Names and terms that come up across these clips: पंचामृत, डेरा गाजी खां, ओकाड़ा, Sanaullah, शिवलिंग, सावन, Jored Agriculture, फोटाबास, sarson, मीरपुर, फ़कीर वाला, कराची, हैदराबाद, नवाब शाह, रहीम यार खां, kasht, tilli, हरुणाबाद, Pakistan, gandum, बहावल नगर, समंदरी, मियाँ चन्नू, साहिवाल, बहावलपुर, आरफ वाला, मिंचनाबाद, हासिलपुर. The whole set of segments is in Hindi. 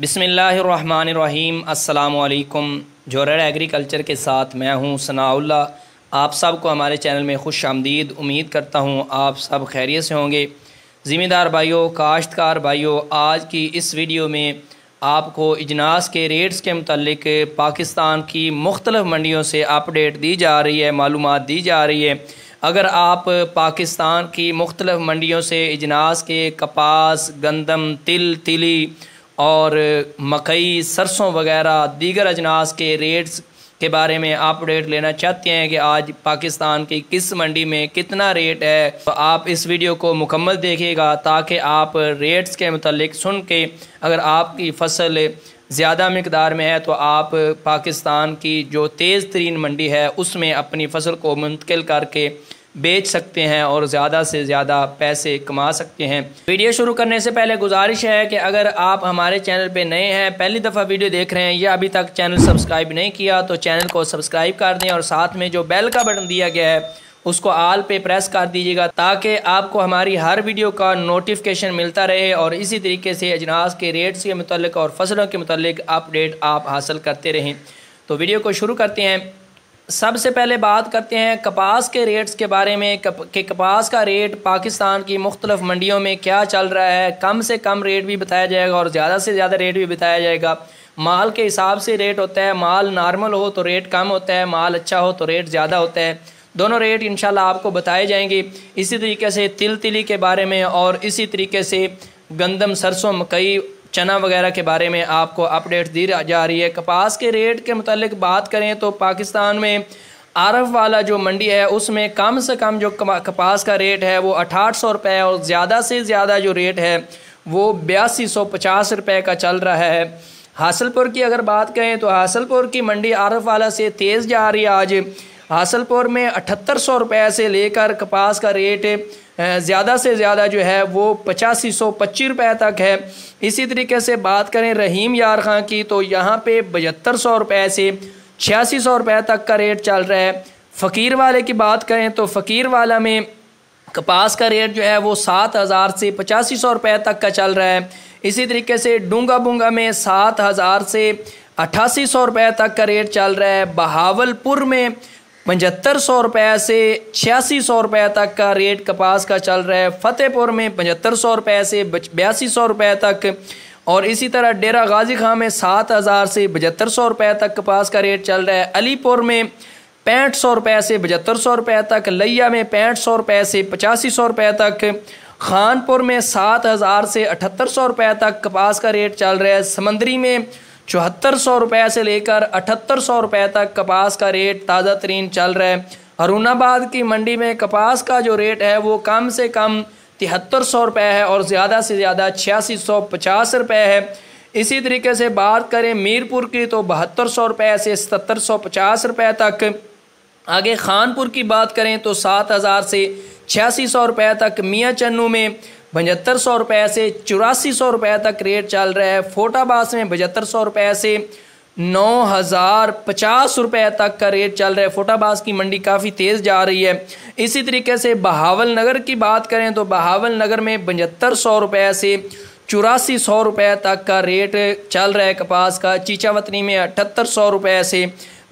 बिस्मिल्लाहिर्रहमानिर्रहीम। अस्सलामुअलैकुम। जोरेड एग्रीकल्चर के साथ मैं हूं सनाउल्लाह। आप सबको हमारे चैनल में खुश आमदीद। उम्मीद करता हूं आप सब खैरियत से होंगे। ज़िम्मेदार भाइयों, काश्तकार भाइयों, आज की इस वीडियो में आपको इजनास के रेट्स के मुतालिक पाकिस्तान की मुख्तलिफ मंडियों से अपडेट दी जा रही है, मालूमात दी जा रही है। अगर आप पाकिस्तान की मुख्तलिफ मंडियों से इजनास के कपास, गंदम, तिल, तिली और मकई, सरसों वगैरह दीगर अजनास के रेट्स के बारे में अपडेट लेना चाहते हैं कि आज पाकिस्तान की किस मंडी में कितना रेट है, तो आप इस वीडियो को मुकम्मल देखिएगा ताकि आप रेट्स के मुतालिक सुन के अगर आपकी फसल ज़्यादा मकदार में है तो आप पाकिस्तान की जो तेज़ तरीन मंडी है उसमें अपनी फसल को मुंतकिल करके बेच सकते हैं और ज़्यादा से ज़्यादा पैसे कमा सकते हैं। वीडियो शुरू करने से पहले गुजारिश है कि अगर आप हमारे चैनल पे नए हैं, पहली दफ़ा वीडियो देख रहे हैं या अभी तक चैनल सब्सक्राइब नहीं किया तो चैनल को सब्सक्राइब कर दें और साथ में जो बेल का बटन दिया गया है उसको आल पे प्रेस कर दीजिएगा ताकि आपको हमारी हर वीडियो का नोटिफिकेशन मिलता रहे और इसी तरीके से अजनास के रेट्स के मुतालिक और फसलों के मुतालिक अपडेट आप हासिल करते रहें। तो वीडियो को शुरू करते हैं। सबसे पहले बात करते हैं कपास के रेट्स के बारे में कि कपास का रेट पाकिस्तान की मुख्तलिफ मंडियों में क्या चल रहा है। कम से कम रेट भी बताया जाएगा और ज़्यादा से ज़्यादा रेट भी बताया जाएगा। माल के हिसाब से रेट होता है, माल नॉर्मल हो तो रेट कम होता है, माल अच्छा हो तो रेट ज़्यादा होता है। दोनों रेट इंशाल्लाह आपको बताए जाएंगे। इसी तरीके से तिल तिली के बारे में और इसी तरीके से गंदम, सरसों, मकई, चना वगैरह के बारे में आपको अपडेट दी जा रही है। कपास के रेट के मुतालिक बात करें तो पाकिस्तान में आरफ वाला जो मंडी है उसमें कम से कम जो कपास का रेट है वो 6800 रुपये है और ज़्यादा से ज़्यादा जो रेट है वो 8250 रुपये का चल रहा है। हासिलपुर की अगर बात करें तो हासिलपुर की मंडी आरफ वाला से तेज़ जा रही है। आज हासिलपुर में 7800 रुपये से लेकर कपास का रेट ज़्यादा से ज़्यादा जो है वो 8525 रुपये तक है। इसी तरीके से बात करें रहीम यार खां की तो यहाँ पे 7200 रुपये से 8600 रुपये तक का रेट चल रहा है। फ़कीर वाले की बात करें तो फ़कीर वाला में कपास का रेट जो है वो 7000 से 8500 रुपये तक का चल रहा है। इसी तरीके से डूंगा बूंगा में 7000 से 8800 रुपये तक का रेट चल रहा है। बहावलपुर में 7500 रुपये से 8600 रुपये तक का रेट कपास का चल रहा है। फ़तेहपुर में 7500 रुपये से 8200 रुपये तक और इसी तरह डेरा गाजी खां में 7000 से 7500 रुपये तक कपास का रेट चल रहा है। अलीपुर में 6500 रुपये से 7500 रुपये तक, लैया में 6500 रुपये से 8500 रुपये तक, खानपुर में 7000 से 7800 रुपये तक कपास का रेट चल रहा है। समंदरी में 7400 रुपये से लेकर 7800 रुपये तक कपास का रेट ताज़ा तरीन चल रहा है। हरुणाबाद की मंडी में कपास का जो रेट है वो कम से कम 7300 रुपये है और ज़्यादा से ज़्यादा 8650 रुपये है। इसी तरीके से बात करें मीरपुर की तो 7200 रुपये से 7750 रुपये तक। आगे खानपुर की बात करें तो 7000 से 8600 रुपये तक, मियाँ चन्नू में 7500 रुपये से 8400 रुपये तक रेट चल रहा है। फोटाबास में 7500 रुपये से 9050 रुपये तक का रेट चल रहा है। फोटाबास की मंडी काफ़ी तेज़ जा रही है। इसी तरीके से बहावल नगर की बात करें तो बहावल नगर में 7500 रुपये से 8400 रुपये तक का रेट चल रहा है कपास का। चीचा वतनी में 7800 रुपये से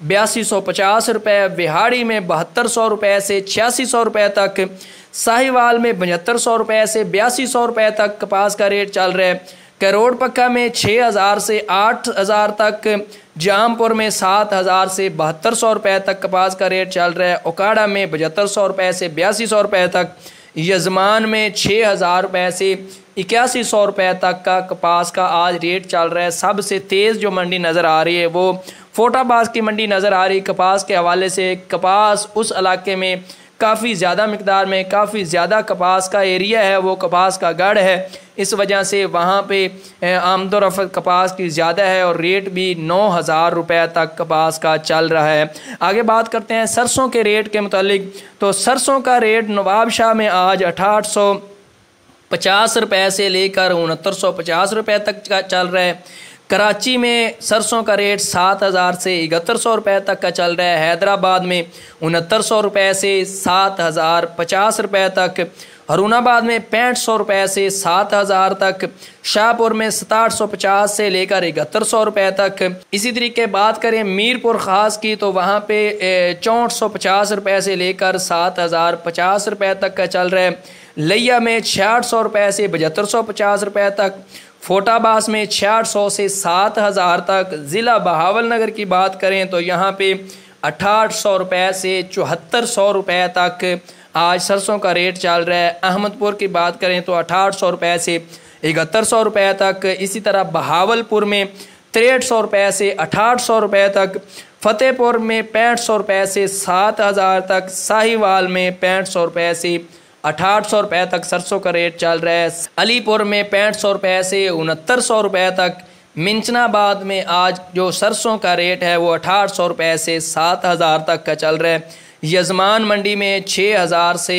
8250 रुपये, बिहाड़ी में 7200 रुपये से 8600 रुपये तक, साहिवाल में 7500 रुपये से 8200 रुपये तक कपास का रेट चल रहा है। करोड़ पक्का में 6000 से 8000 तक, जामपुर में 7000 से 7200 रुपये तक कपास का रेट चल रहा है। ओकाड़ा में 7500 रुपये से 8200 रुपये तक, यजमान में 6000 रुपये से 8100 रुपये तक का कपास का आज रेट चल रहा है। सबसे तेज़ जो मंडी नज़र आ रही है वो फोटाबास की मंडी नज़र आ रही कपास के हवाले से। कपास उस इलाके में काफ़ी ज़्यादा मकदार में, काफ़ी ज़्यादा कपास का एरिया है, वो कपास का गढ़ है, इस वजह से वहाँ पर आमदोरफ़्त कपास की ज़्यादा है और रेट भी 9000 रुपये तक कपास का चल रहा है। आगे बात करते हैं सरसों के रेट के मुतालिक तो सरसों का रेट नवाब शाह में आज 8850 रुपये से लेकर 6950 रुपये तक का चल रहा है। कराची में सरसों का रेट 7000 से 7100 रुपये तक का चल रहा है। हैदराबाद में 6900 रुपये से 7050 रुपये तक हरुणाबाद में 6500 रुपये से 7000 तक, शाहपुर में 6750 से लेकर 7100 रुपये तक। इसी तरीके बात करें मीरपुर खास की तो वहाँ पे 6450 रुपये से लेकर 7050 रुपये तक का चल रहा है। लिया में 6600 रुपये से 7550 रुपये तक, फोटाबास में 6600 से 7000 तक। ज़िला बहावल नगर की बात करें तो यहाँ पे 6800 रुपये से 7400 रुपये तक आज सरसों का रेट चल रहा है। अहमदपुर की बात करें तो 6800 रुपये से 7100 रुपये तक। इसी तरह बहावलपुर में 6300 रुपये से 6800 रुपये तक, फतेहपुर में 6500 रुपये से 7000 तक, साहिवाल में 6500 रुपये से 6800 रुपये तक सरसों का रेट चल रहा है। अलीपुर में 6500 रुपये से 6900 रुपये तक। मिंचनाबाद में आज जो सरसों का रेट है वो 6800 रुपये से 7000 तक का चल रहा है। यजमान मंडी में 6000 से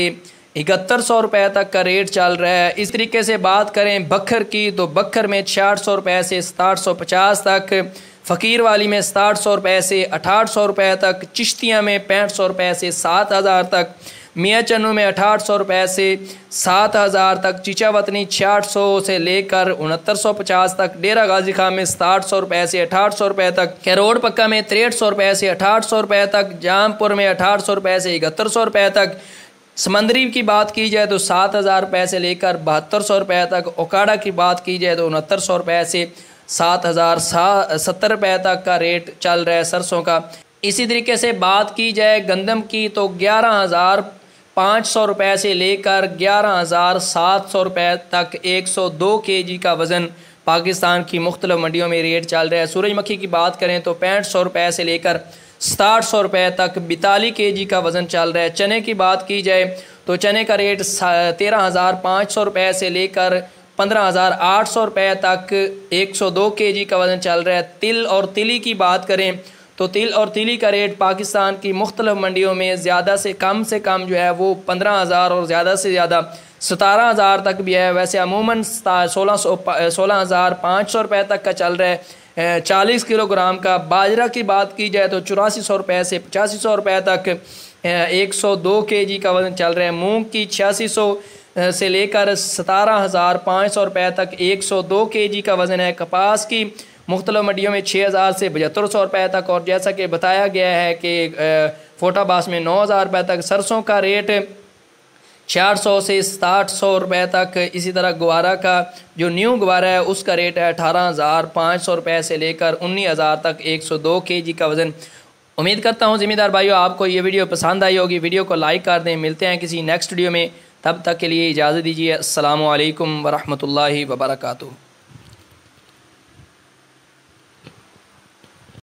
7100 रुपये तक का रेट चल रहा है। इस तरीके से बात करें बखर की तो बखर में 6600 रुपये से 6750 तक, फ़कीर वाली में 6700 रुपये से 6800 रुपये तक, चिश्तियाँ में 6500 रुपये से 7000 तक, मियाँ चन्नू में 6800 रुपये से 7000 तक, चीचा वतनी 6600 से लेकर 6950 तक, डेरा गाजी खां में 6700 रुपये से 6800 रुपये तक, खैरोड पक्का में 6300 रुपये से 6800 रुपये तक, जामपुर में 6800 रुपये से 7100 रुपये तक। समंदरी की बात की जाए तो 7000 रुपये से लेकर 7200 रुपये तक, ओकाड़ा की बात की जाए तो 6900 रुपये से 7070 रुपये तक का रेट चल रहा है सरसों का। इसी तरीके से बात की जाए गंदम की तो 11500 रुपये से लेकर 11700 रुपये तक 102 केजी का वज़न पाकिस्तान की मुख्तलिफ मंडियों में रेट चल रहा है। सूरजमुखी की बात करें तो 6500 रुपये से लेकर 6700 रुपये तक 42 केजी का वज़न चल रहा है। चने की बात की जाए तो चने का रेट 13500 रुपये से लेकर 15800 रुपये तक 102 केजी का वज़न चल रहा है। तिल और तिली की बात करें तो तिल और तिली का रेट पाकिस्तान की मुख्तलिफ मंडियों में ज़्यादा से कम जो है वो 15000 और ज़्यादा से ज़्यादा 17000 तक भी है। वैसे अमूमन 16500 रुपये तक का चल रहा है 40 किलोग्राम का। बाजरा की बात की जाए तो 8400 रुपये से 8500 रुपये तक 102 केजी का वजन चल रहा है। मूँग की 8600 से लेकर 17500 रुपये तक 102 केजी का वज़न है। कपास की मुख्तलिफ मंडियों में 6000 से 7500 रुपये तक और जैसा कि बताया गया है कि फोटाबास में 9000 रुपये तक। सरसों का रेट 400 से 6700 रुपये तक। इसी तरह ग्वारा का जो न्यू ग्वारा है उसका रेट है 18500 रुपये से लेकर 19000 तक 102 केजी का वज़न। उम्मीद करता हूँ ज़िम्मेदार भाइयों आपको ये वीडियो पसंद आई होगी। वीडियो को लाइक कर दें। मिलते हैं किसी नेक्स्ट वीडियो में, तब तक के लिए इजाज़त दीजिए। अस्सलामु अलैकुम वरहमतुल्लाहि वबरकातुहू।